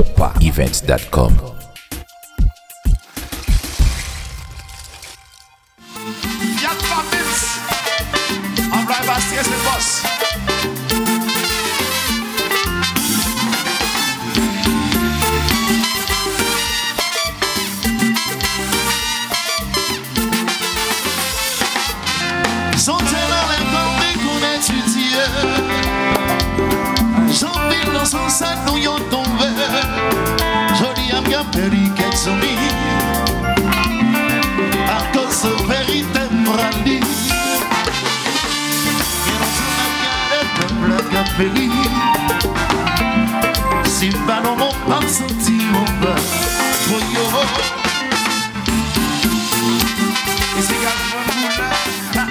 Konpaevents.com. Si pas non mon pas senti mon peur. Et c'est quand même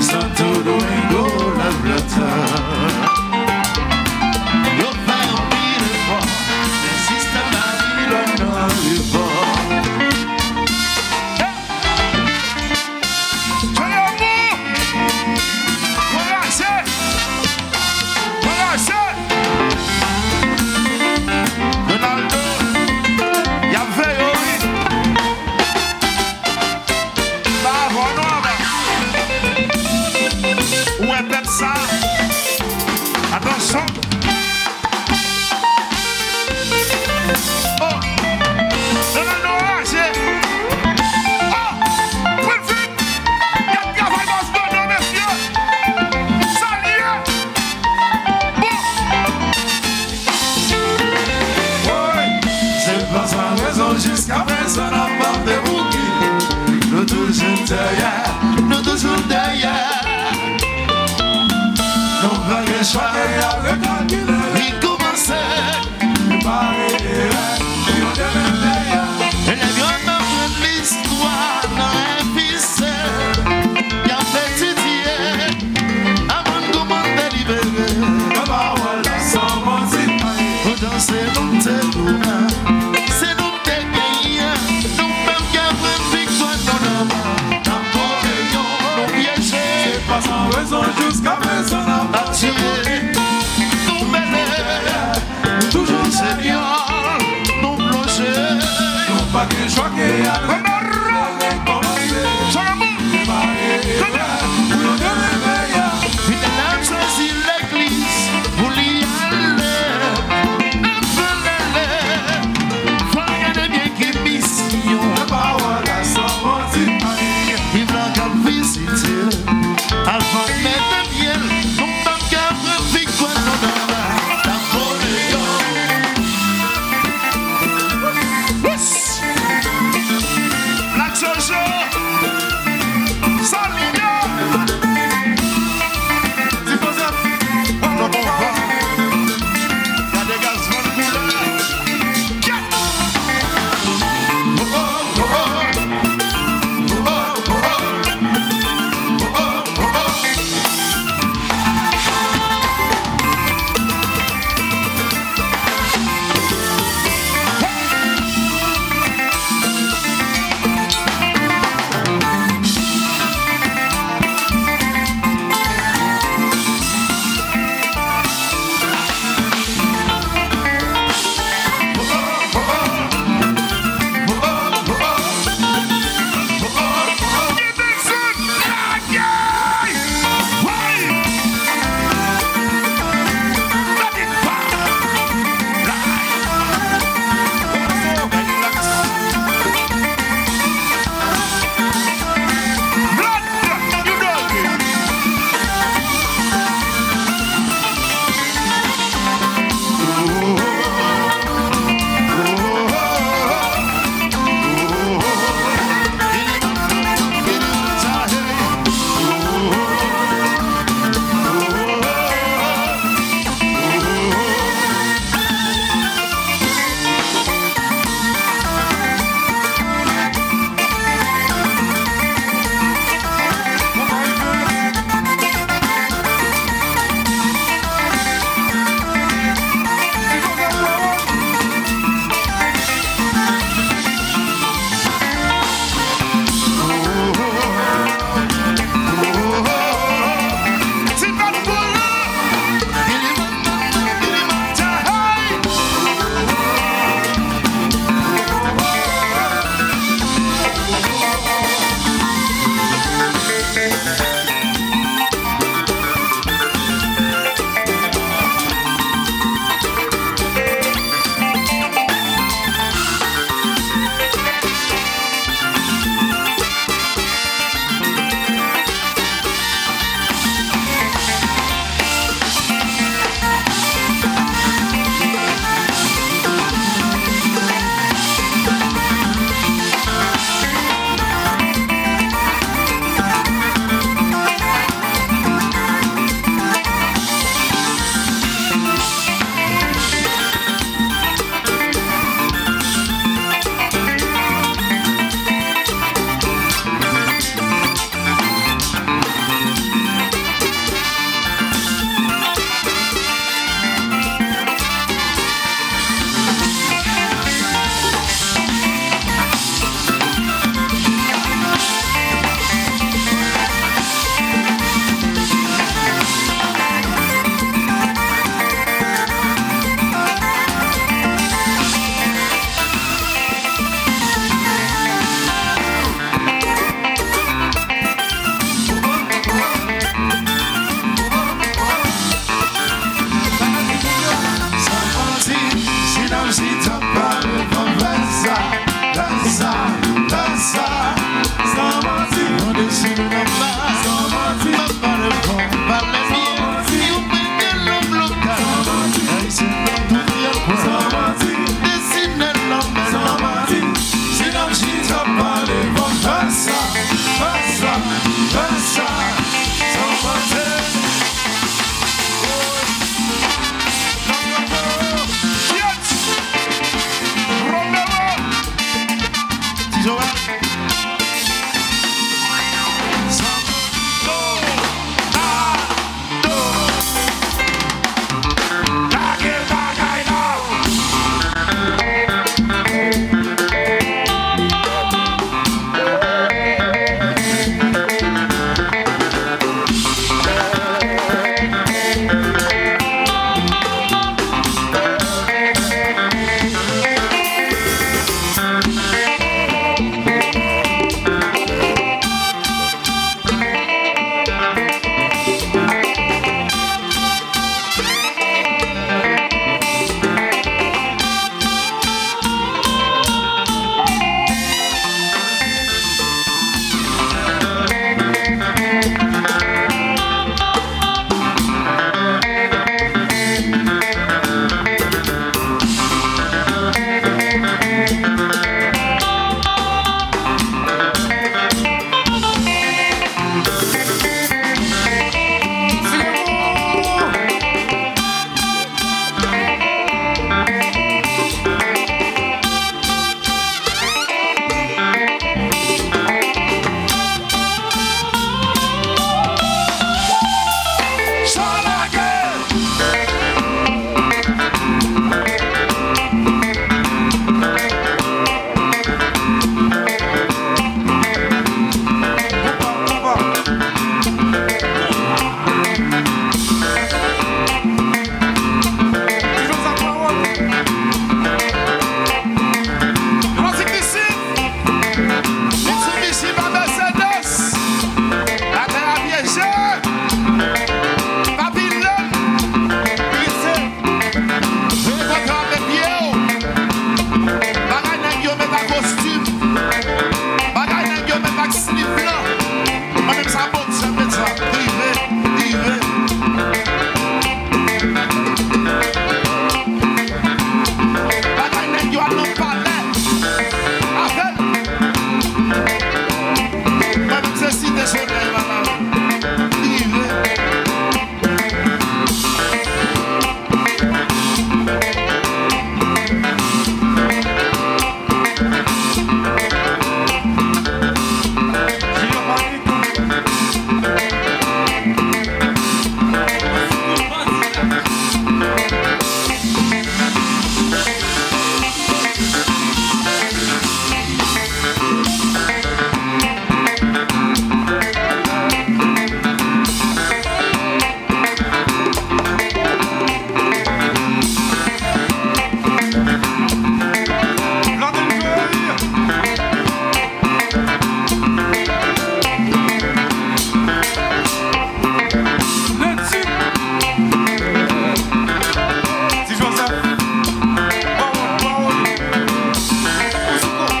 Santo Domingo, la Plata.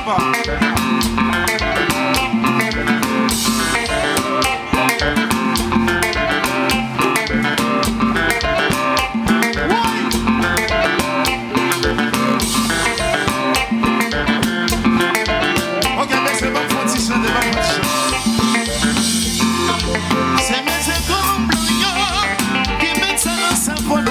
C'est mes économes blancs qui mettent ça dans sa poitrine.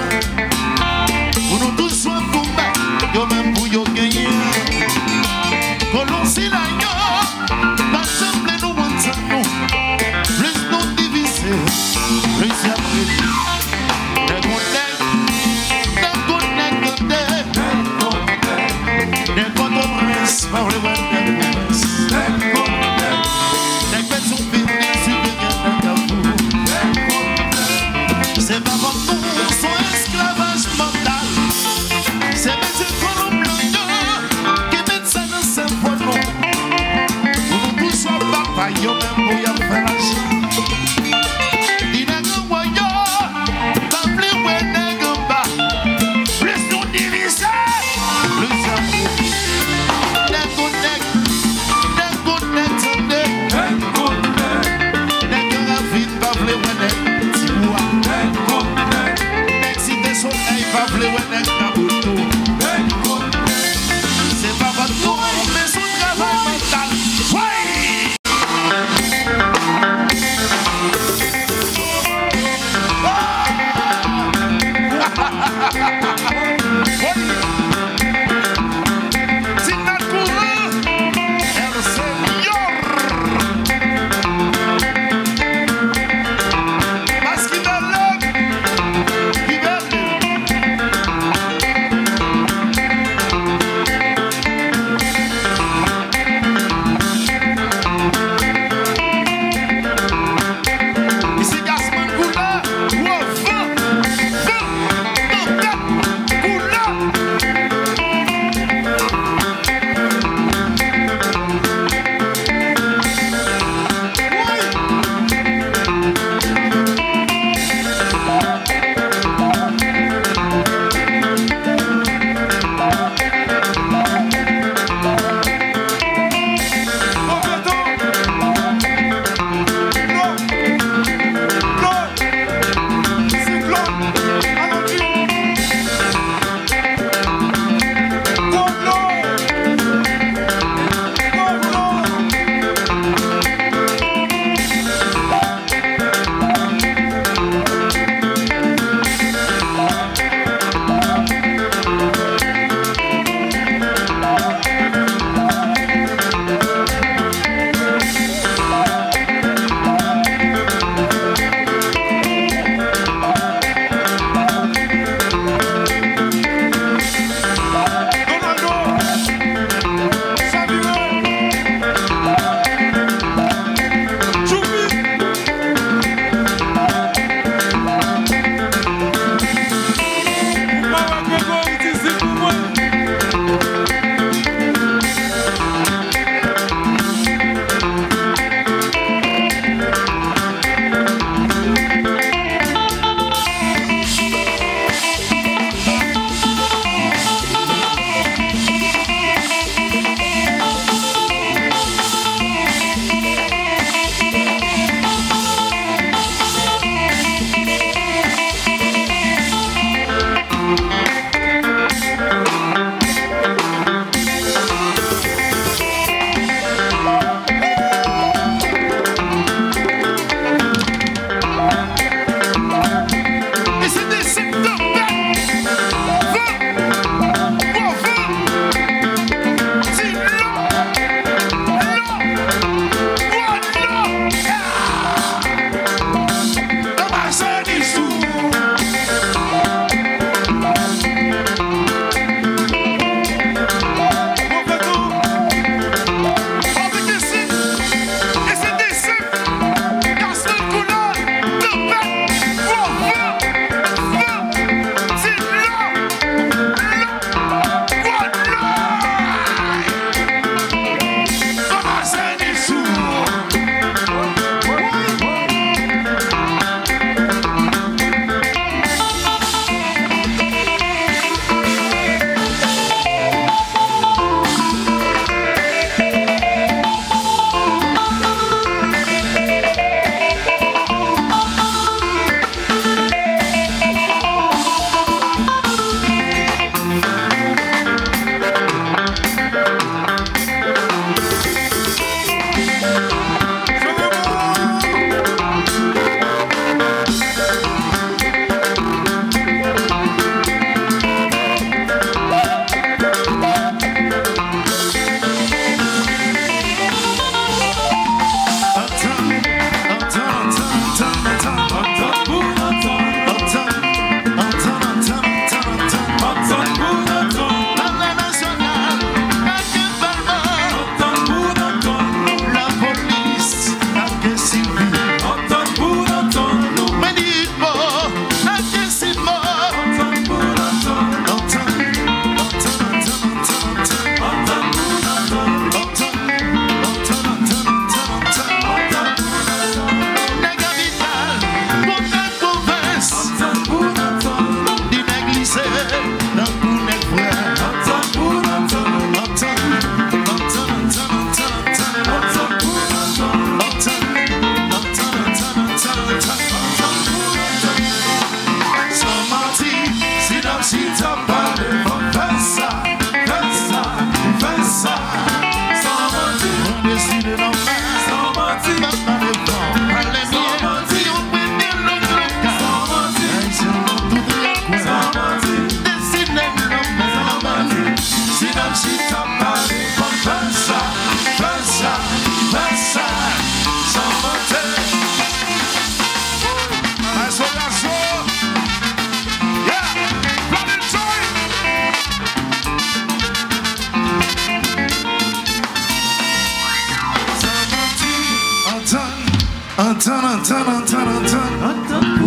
Entends pour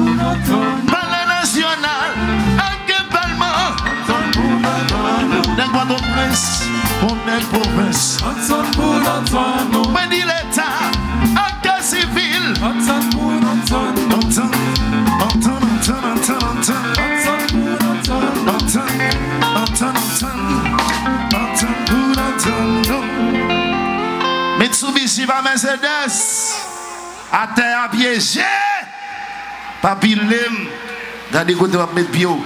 notre palais national, avec des ballements. Entends pour notre palais, dans notre province, pour notre province. Entends pour notre palais, mais l'État, avec des civils. Entends pour notre palais, Mitsubishi va Mercedes à terre piégée, papi lem dans des côtés va mettre bio.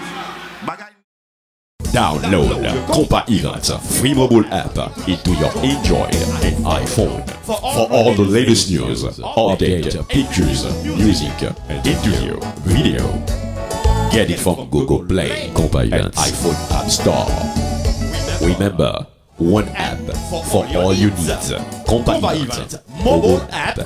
Download Konpaevents free mobile app into your Android and iPhone for all the latest news, updates, pictures, music, interview, video. Get it from Google Play, Konpaevents, iPhone App Store. Remember, one app for all you need. Konpaevents mobile app.